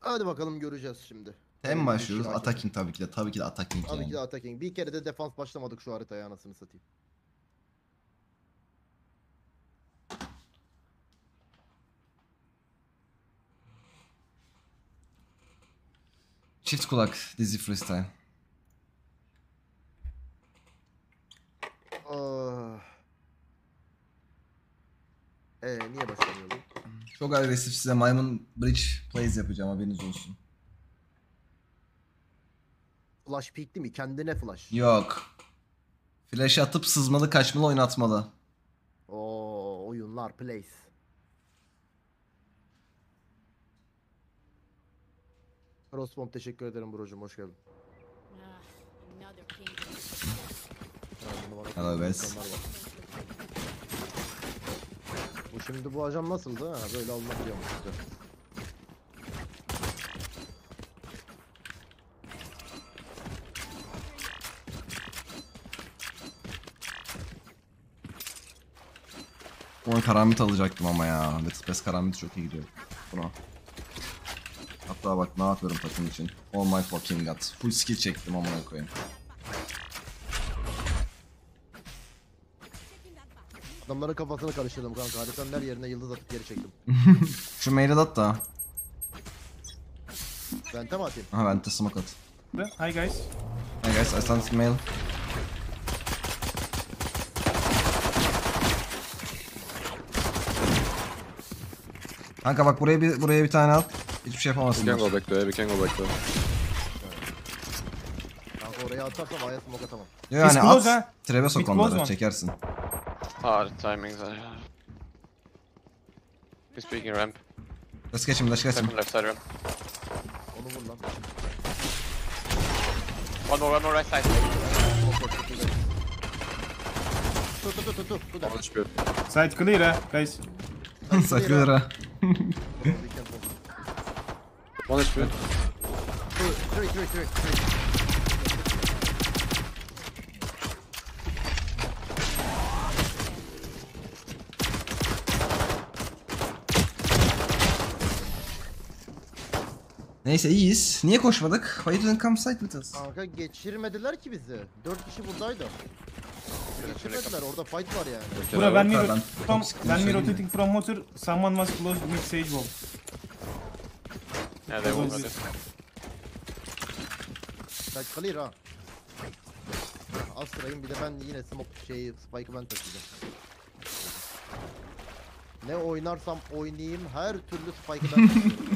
Hadi bakalım göreceğiz şimdi. Hem başlıyoruz attacking tabii ki de. Tabii ki de attacking. Tabii ki de attacking. Bir kere de defans başlamadık şu haritaya anasını satayım. Çift kulak dizi freestyle. Niye başlamıyorum? Çok agresif size Maymun Bridge plays yapacağım, haberiniz olsun. Flash peek'ti mi? Kendine flash. Yok. Flash atıp sızmalı, kaçmalı, oynatmalı. Oo, oyunlar plays. Crossbomb teşekkür ederim brocum, hoş geldin. Hello guys. Bu şimdi bu ajan nasıldı ha? Böyle almak yamıştı. Onu karamit alacaktım ama ya. Let's Pass karamit çok iyi gidiyor. Buna. Hatta bak ne yapıyorum takım için. Oh my fucking god. Full skill çektim ama ne koyayım. Adamların kafasını karıştırdım kanka. Haritanın her yerine yıldız atıp geri çektim. Şu mail at da. Vente mi atayım? Aha vente smoke at. Hi guys. Hi guys, I sent mail. Kanka bak buraya bir tane al. Hiçbir şey yapamazsın. We can go back there, we can go back there. Kanka oraya atarsam aya smoke atamam. Yani at, trebe sok onları, çekersin. Hard timings are hard. He's peeking ramp. Let's catch him, let's catch him. Left side ramp. One more right side. Two. Side clear, guys. Side clear. One HP. Three. Neyse iyiyiz. Niye koşmadık? Why didn't come side with us? Kanka geçirmediler ki bizi. 4 kişi buradaydı. Geçirmediler. Orada fight var yani. Bura when we rotating from motor, someone was close with sage bomb. Yeah, they won't rotate. Side clear ha. Astrayım bir de ben yine smoke spike'ı ben taşıyacağım. Ne oynarsam oynayayım her türlü spike'ı ben taşıyacağım.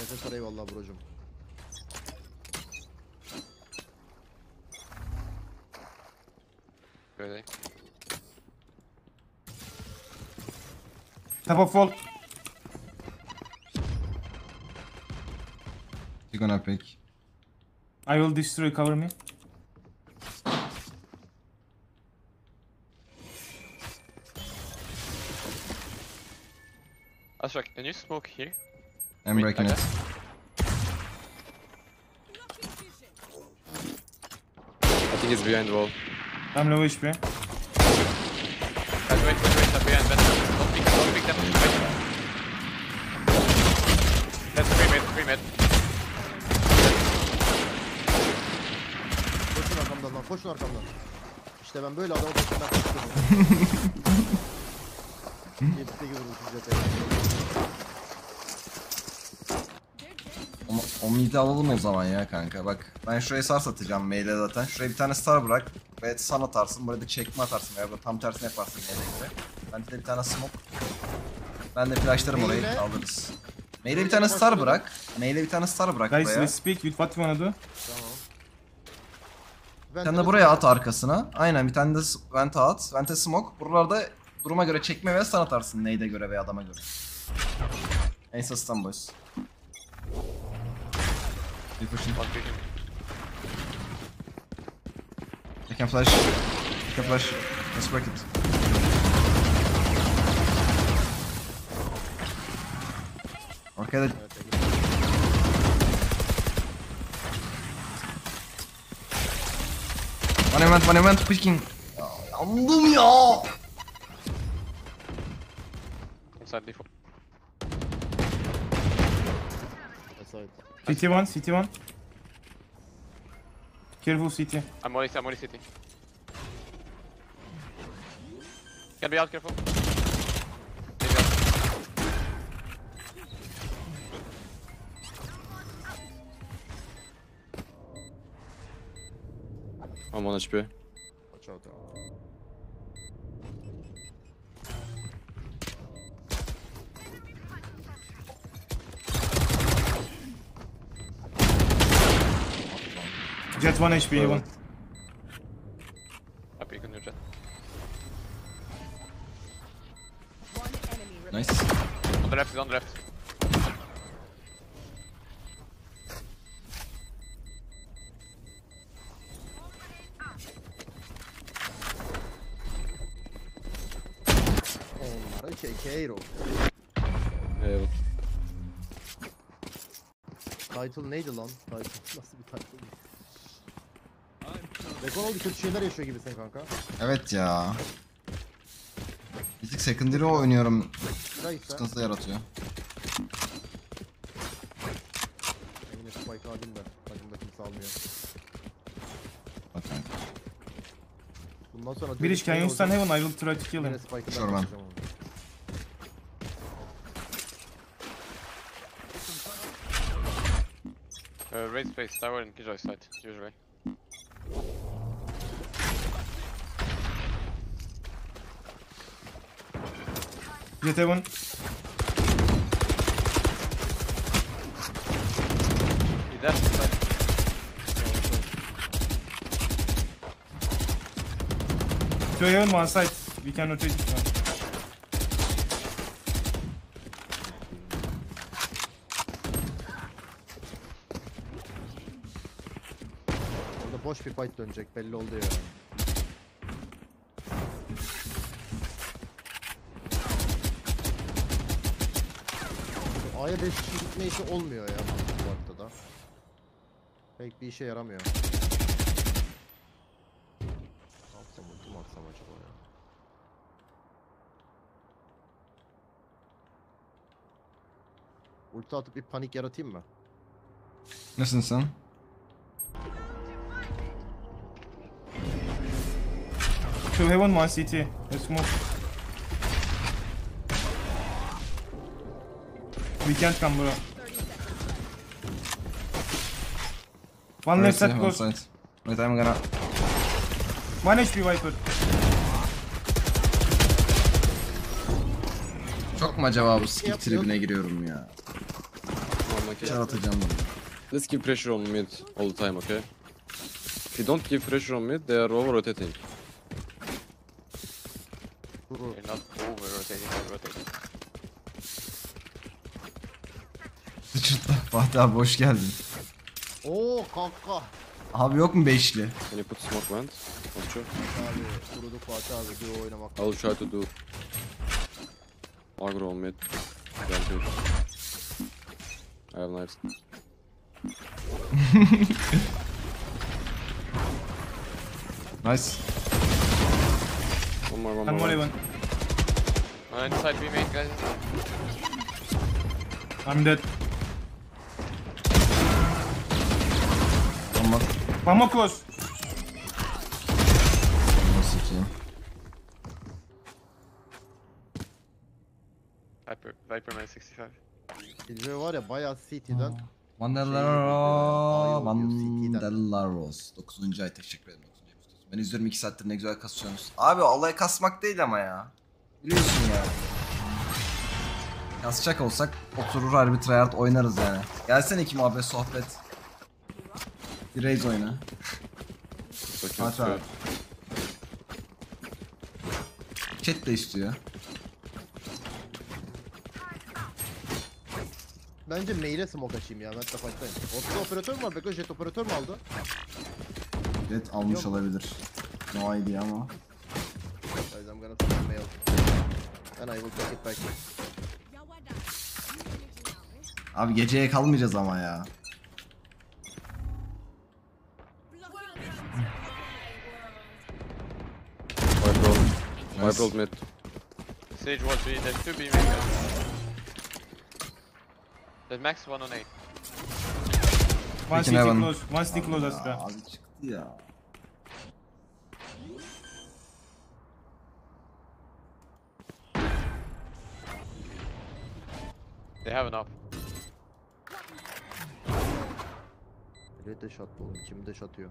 Nefes arayı valla brocum. Böyle. Tap of wall. You're gonna pick. I will destroy, cover me. Ashok, can you smoke here? I'm breaking it. I think it's behind the wall. I'm low HP. Wait, wait, I'm behind. Don't pick them. That's pre-mid. Koşun arkamdan lan, koşun arkamdan. İşte ben böyle adamı koşundan koşuyorum. 7-8 vurmuşuz. O mid'i alalım o zaman ya kanka. Bak ben şuraya sar satacağım maile zaten. Şuraya bir tane star bırak. Buraya sun atarsın. Buraya da çekme atarsın. Ya tam tersine yaparsın maile gibi. Ben de bir tane smoke. Ben de flashlarım orayı alırız. Maile bir tane star bırak. Maile bir tane star bırak buraya. Guys let's speak with what you wanna do. Tamam. Sen de buraya at arkasına. Aynen bir tane de vente at. Vente smoke. Buralarda duruma göre çekme ve sun atarsın. Neyde göre veya adama göre. Neyse stun boys. I can flash. Let's break it. Okay. One event picking. Yandım ya. Sadece. side. CT one, CT one. Careful CT. I'm only CT. Can be out, careful. I'm on HP. Watch out. Jet 1 HP, one. Happy, you can do jet. Nice. On the left, he's on the left. Onlara kekeyro. Evet. Title neydi lan? Title nasıl bir title? Rekon oldu, kötü şeyler yaşıyor gibi sen kanka. Evet ya. Bizik secondary oynuyorum. Sıkıntı yaratıyor. Yine spike alayım da. Takımda kimse almıyor. Bakın. Bundan sonra... Biriş, can you stand heaven? I will try to kill him. Sure man. Raise space, tower and Kijoy side, usually. Jet heaven. He dashed inside. Jet heaven, one side. We can rotate this one. Orada boş bir fight dönecek belli oldu ya. A'ya 5 kişi gitme işi olmuyor ya bu arada da. Pek bir işe yaramıyor. Ne yapsam, ultim atsam acaba ya? Ulti atıp bir panik yaratayım mı? Nasılsın sen? Two heaven, one CT. Let's move. We can't come bro. One left side goes. Wait, I'm gonna... One HP Viper. Çok mu acaba bu skill tribine giriyorum ya? Çar atacağım bunu. Let's give pressure on mid all the time, okay? If you don't give pressure on mid, they are over rotating. They're not over rotating, they're rotating. Sıçırtla. Fatih abi hoş geldin. Oo kanka. Abi yok mu beşli? Can put smoke man? What's up? Abi kuruduk Fatih abi. Go oynamak. I'll try to do. Agro mid. I have knives. Nice. One more, one more. One more. I'm inside B main guys. I'm dead. One more close. Viper man 65. Silver var ya bayağı CT'den. Vandellaros. 9. ay teşekkür ederim. 9. ay istiyorsun. Ben izliyorum 2 saattir ne güzel kasıyorsunuz. Abi olay kasmak değil ama ya. Biliyorsun ya. Kasacak olsak oturur harbi tryhard oynarız yani. Gelsene iki muhabbet sohbet. Bir raise oyna. Hatta abi. Chat de istiyor. Bence mail'e smoke açayım ya. Ben de fight'tayım. Ortada operatör mü var? Beko jet operatör mü aldı? Jet almış yok. Olabilir. No idea ama. I'm gonna take the mail. And I will take it back. Abi geceye kalmayacağız ama ya. My build mid. Sage was B, there's 2 B mid. The max 118. One city close. One city close aslında. Abi çıktı ya. They have enough. Red'e shot bulun. Kim de shot yiyor?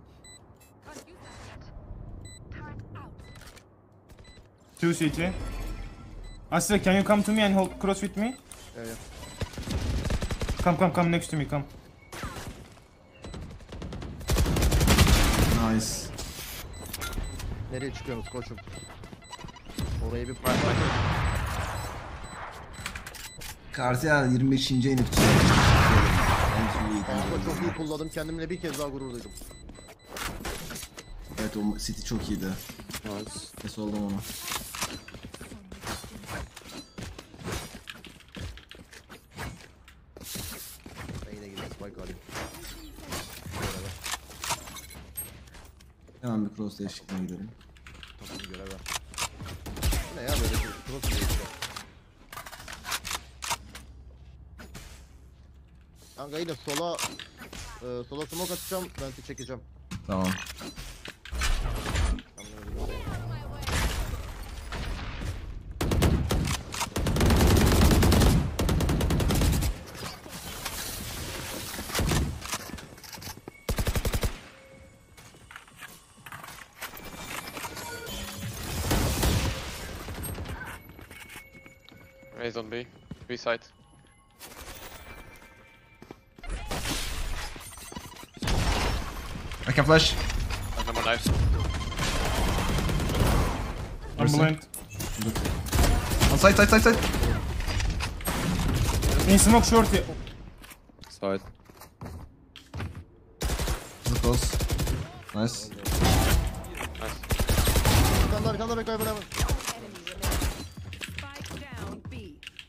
2 city. Asya, can you come to me and hold cross with me? Yeah, yeah. Come next to me, come. Nice. Nereye çıkıyoruz koçum? Orayı bir patlat. Karsiya 25. inip çok iyi kullandım, kendimle bir kez daha gurur duydum. Evet, o city çok iyiydi. Nice. Kes oldum ona. Hemen bir cross değişikliğine gidelim. Tamam, görev ver. Ne ya böyle cross değişikliği. Kanka yine sola smoke atacağım, ben sizi çekeceğim. Tamam. He's on B. B side. I can flash. I have no more knives. I'm blind. On side. In smoke shorty. Side. He's close. Nice. Nice. Come down, back away.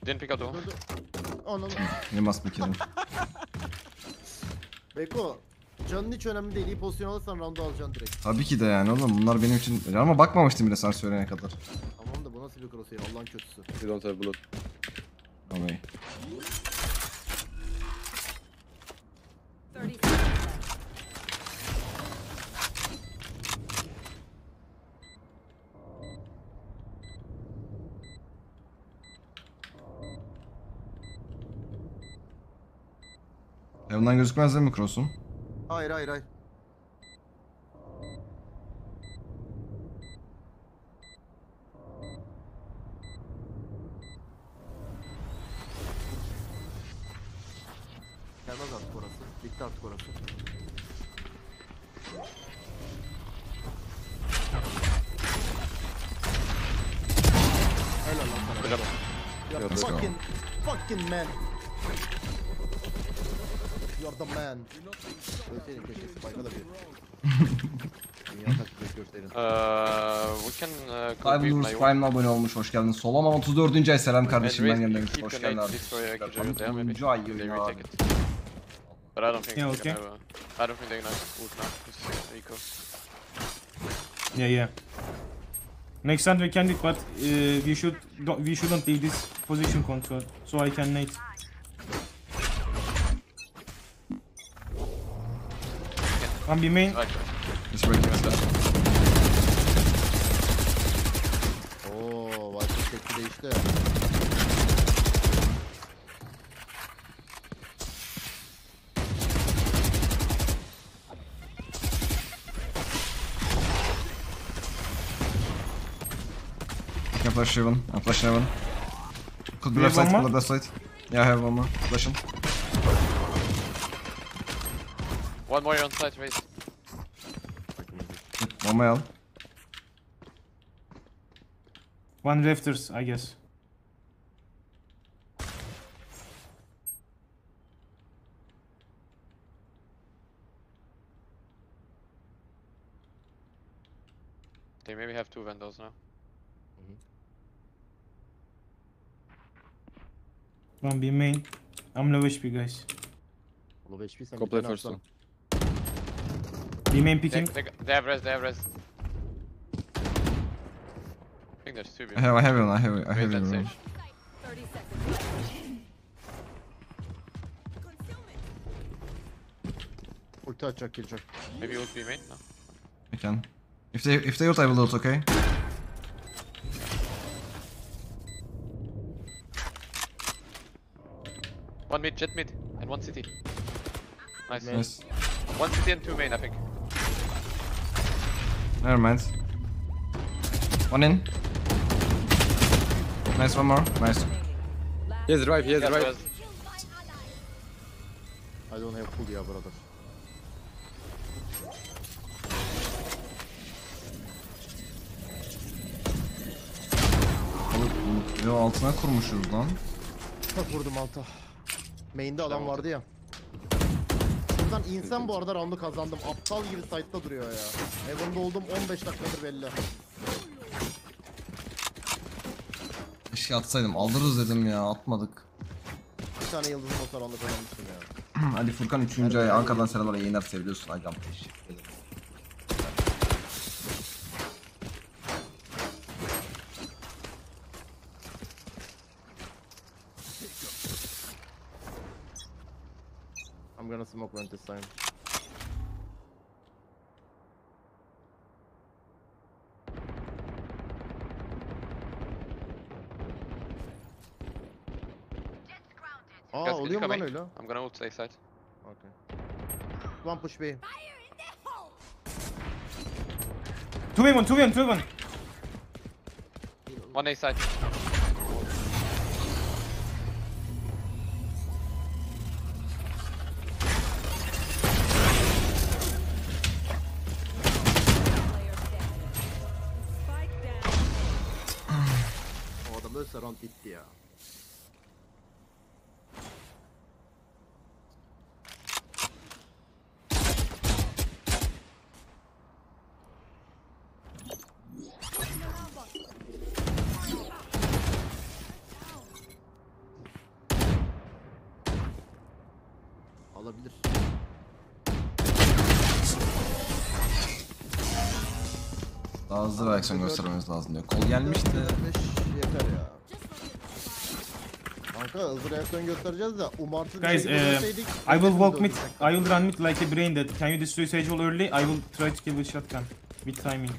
Didn't pick up the one. Oh no. You must be kidding. Beko, canın hiç önemli değil. İyi pozisyon alırsan round'u alacaksın direkt. Tabii ki de yani oğlum. Bunlar benim için... Ama bakmamıştım bile sen söyleyene kadar. Tamam da bu nasıl bir crosshair? Allah'ın kötüsü. You don't have blood. Alay. Bundan gözükmez değil mi cross'um? Hayır. Gelmez artık orası. Bitti artık orası. Helal lan sana. You're fucking man. You're the man. Prime'la abone olmuş, hoş geldin. Solama 34. ay selam kardeşim, ben yanımda. Hoş geldin abi. Yeah. Next time we can do it, but we shouldn't leave this position control, so I can nade. One B main. It's working as well. Ooo, white tekli değişti. I'm flashing one. Could be left side, could be left side. Yeah, I have one more. Flashing. One more on site, raise. One male. One rafters, I guess. They maybe have two windows now. One be main. I'm low HP, guys. Low HP, so play first one. Remain picking. They have rest, I think there's two. I have one. Ulti atacak, gelecek. Maybe ult be main now. I can. If they ult, I will ult, okay? One mid, jet mid, and one city. Nice. Nice. One city and two main, I think. Never mind. One in. Nice, one more. Nice. Yes, drive, yes, drive. I don't have food, yeah, brother. Yo, altına kurmuşuz lan. Bak vurdum alta. Main'de adam vardı ya. Buradan insan bu arada round'u kazandım. Aptal gibi site'da duruyor ya. Heaven'da oldum 15 dakikadır belli. Keşke atsaydım, aldırırız dedim ya, atmadık. Bir tane yıldızın olsa round'u kazanmıştım ya. Ali Furkan 3. ay Ankara'dan selamlar, yayınlar seviyorsun hocam. Teşekkür ederim. Gonna smoke rent this time. Aa, oluyor mu lan öyle? I'm gonna ult side. Okay. One push B. 2v1, 2v1, 2v1. One A side. Round bitti ya. Alabilir. Daha hızlı reaksiyon göstermemiz lazım diyor. Kol gelmişti. Yeter ya. Guys, I will walk mid, I will run mid like a brain dead. Can you destroy Sage all early? I will try to kill with shotgun. With timing.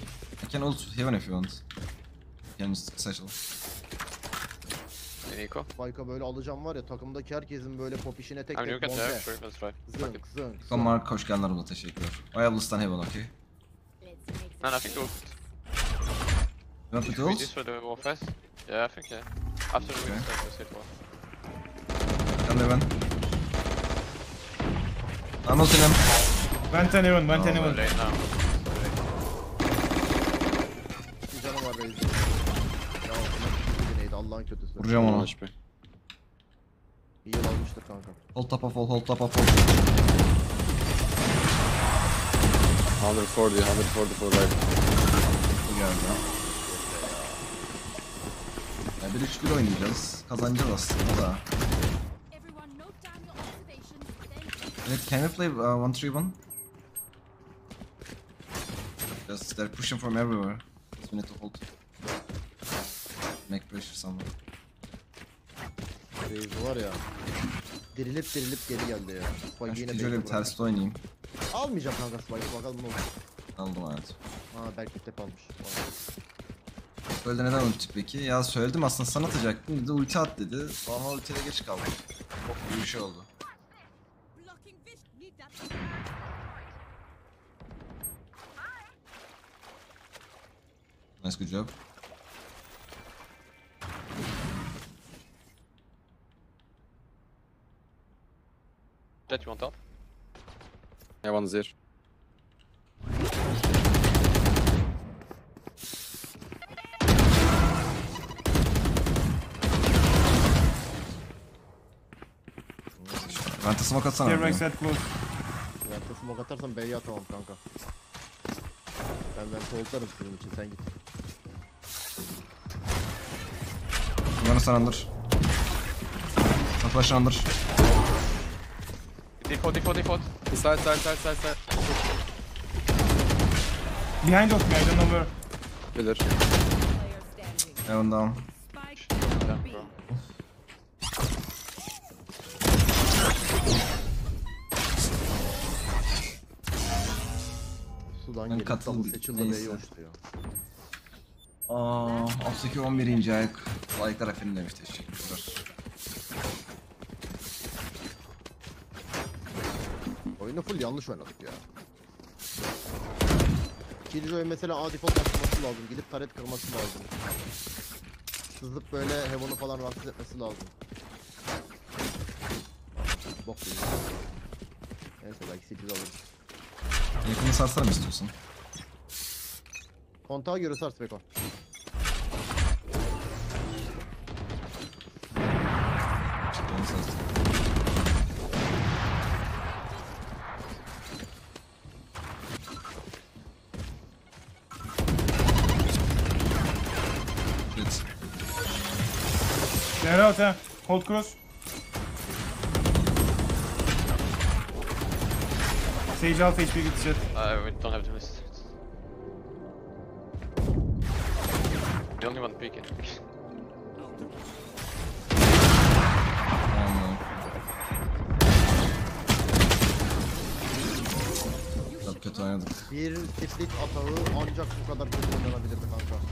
I can also heaven if you want. You can Sage all. Eniko. Bayka böyle alacağım var ya, takımdaki herkesin böyle pop işine tek tek monte. Zınk zınk. Mark hoş geldin, teşekkürler. I will stun heaven, okay? No, I think you want to do this for the war fast? Yeah, I think yeah. After we start the war. I'm Evan. I'm not in him. Went anyone, went anyone. Right now. Canım var reis. Ya o neydi Allah'ın kötüsü. Vuracağım onu. İyi almıştı kanka. Hold tapa fall, hold tapa fall. 140, 144 right. Ya bir 3-1 oynayacağız. Kazanacağız aslında da. Can we play 1-3-1? Just they're pushing from everywhere. So we need to hold. Make pressure somewhere. Reis var ya. Dirilip dirilip geri geldi ya. Ben yine böyle bir terste oynayayım. Almayacağım kanka spike, bakalım ne olur. Aldım hayat. Aa belki tep almış. Söyledi neden ulti peki? Ya söyledim aslında sana atacaktım. Dedi ulti at dedi. Ama ultiyle geç kaldı. Çok iyi bir şey oldu. Nice, good job. Jet, you on top? Yeah, one's there. Vente smoke atsana. Vente smoke atarsan B'yi atamam kanka. Ben vente oltarım senin için, sen git. Bana sanandır. Atlaşandır. Default, default, default. Side, side, side, side, side. Behind us, I don't know where. Bilir. Down, down. Sudan yani gelip double seçildi B'yi hoşluyor. Aaa Afseki 11. ayak. Like'lar efendim demiş, teşekkürler. Oyunu full yanlış oynadık ya. Killjoy mesela A default atması lazım, gidip taret kırması lazım. Sızıp böyle Heaven'ı falan rahatsız etmesi lazım. Bok değil. Neyse belki 8 alırız. Yakını sarsar mı istiyorsun? Kontağa göre sars Beko. Çıklarını sarsın. Evet. Nere at ha? Cold cross. Sage alpha HP gidecek. We don't have to list. The only one peeking. Çok kötü oynadık. Bir tiplik atağı ancak bu kadar kötü oynanabilirdi kanka.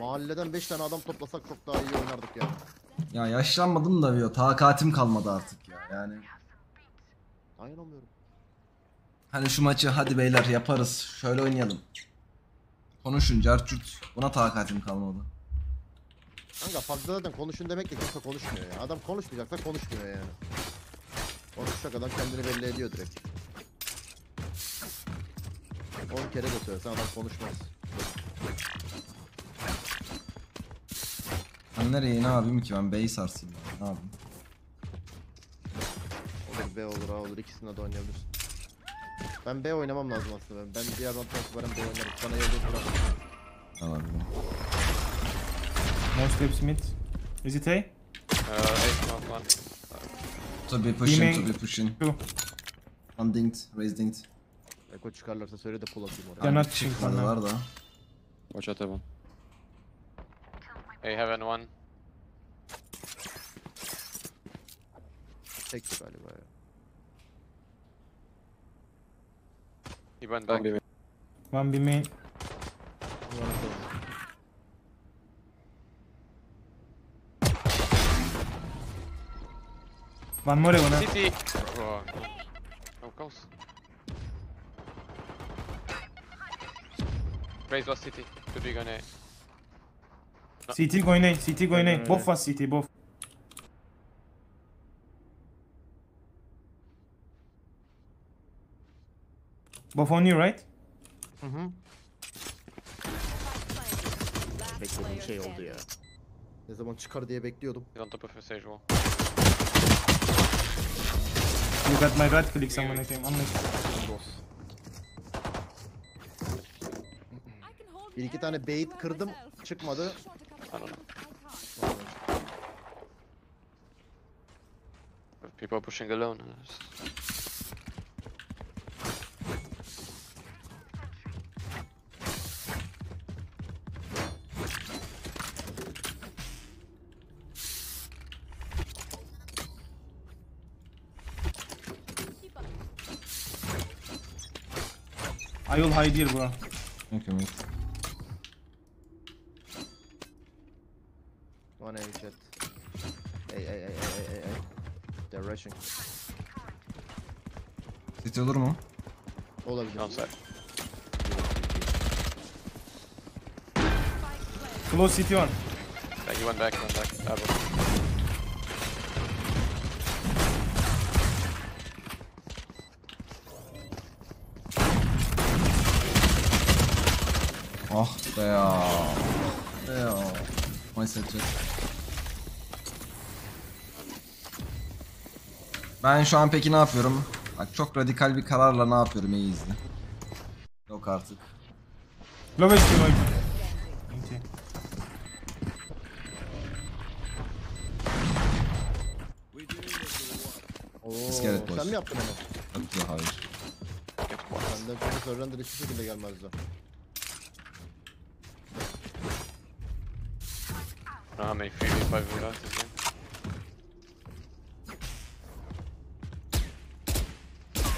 Mahalleden 5 tane adam toplasak çok daha iyi oynardık ya. Ya yaşlanmadım da diyor, takatim kalmadı artık ya yani. Ayrılmıyorum. Hani şu maçı hadi beyler yaparız, şöyle oynayalım. Konuşun carçurt, buna takatim kalmadı. Kanka fazla zaten konuşun demek ki kimse konuşmuyor ya. Adam konuşmayacaksa konuşmuyor yani. Konuşacak adam kendini belli ediyor direkt. 10 kere de söylesen adam konuşmaz. Ben nereye ne yapayım ki, ben B'yi sarsayım ya, ne yapayım? B olur, A olur, ikisinde de oynayabilirsin. Ben B oynamam lazım aslında ben. Ben diğer rantıya varım, B oynarım. Bana yolda bırakın. Tamam. No steps mid. Is it A? Not one. To be pushing. One dinged, raise dinged. Eko çıkarlarsa söyle de pull atayım oraya. Yanat çıkmadılar da. Watch out heaven. Hey heaven one. Tekti galiba ya. He went back. One be main. One more one. CT. Oh, of course. Raise was CT. Could be going A. No. CT going A. CT going A. Both was CT. Both. Both on you, right? Mhm. Beklediğim şey oldu ya. Ne zaman çıkar diye bekliyordum. On top of stage wall. You got my right click someone came. Bir iki tane bait kırdım, çıkmadı. People pushing alone. I will hide here, bro. Okay, mate. One A shot. Hey. They're rushing. City olur mu? Olabilir. Outside. Close city one. Thank you, one back. Double. Ah be ya. Maalesef. Ben şu an peki ne yapıyorum? Bak çok radikal bir kararla ne yapıyorum, iyi izle. Yok artık. Low HP. İskelet boş. Sen mi yaptın onu? Yok hayır. Sen de bu sorundan hiçbir şekilde gelmezdi. Daha many free by Vlad is in.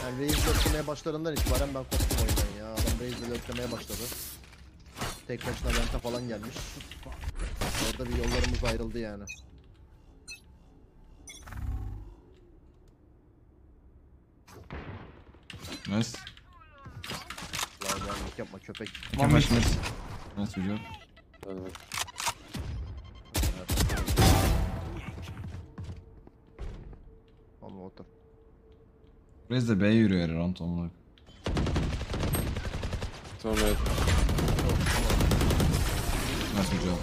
Yani Raze'le ötlemeye başlarından itibaren ben koptum oyundan ya. Adam Raze'le ötlemeye başladı. Tek başına venta falan gelmiş. Orada bir yollarımız ayrıldı yani. Nice. Lavanlık yapma köpek. Nice. Nice hocam. Evet. Ama otur. Rez de B'ye yürüyor round onları. Tamam. Nice hocam.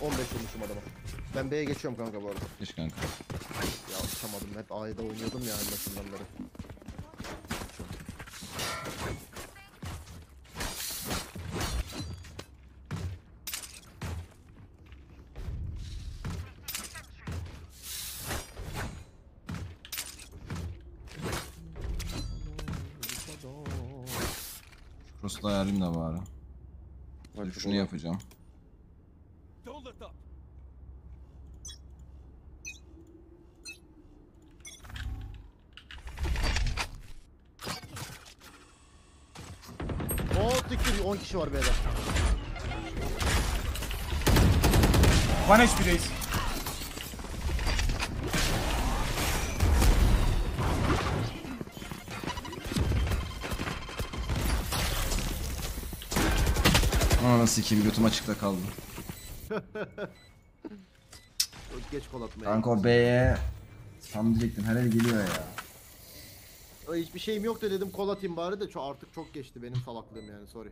15 olmuşum adama. Ben B'ye geçiyorum kanka bu arada. Geç kanka. Ya atamadım, hep A'da oynuyordum ya anlaşılan bunları. Şurası da ayarlayayım da bari. Bak, şunu yapacağım. Ooo 10 kişi var beyler. Bana hiçbir reis. Ananı sikeyim, götüm açıkta kaldı. Geç kol atmaya. Kanko B'ye tam diyecektim, her el geliyor ya. Hiçbir şeyim yok da dedim kol atayım bari de artık çok geçti benim salaklığım yani, sorry.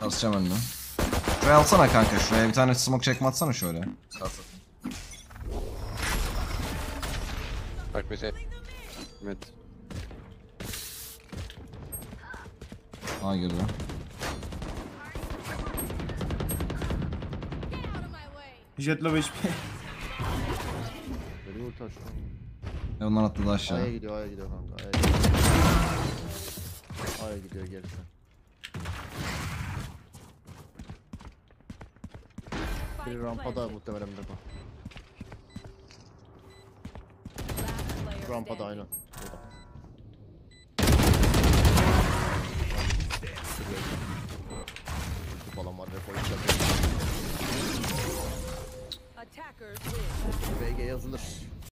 Asacağım önüne. Şuraya alsana kanka, şuraya bir tane smoke çekme atsana şöyle. Kalsın. Bak bize. Evet. Aa girdi. Jetle 5 pi. Beni vurtar şu an. Ya onlar atladı aşağı. Aya gidiyor, aya gidiyor kanka. Aya gidiyor. Aya gidiyor gerisi. Bir rampada muhtemelen de bu. Rampada aynen. Bu falan var ve koyacak. BG yazılır.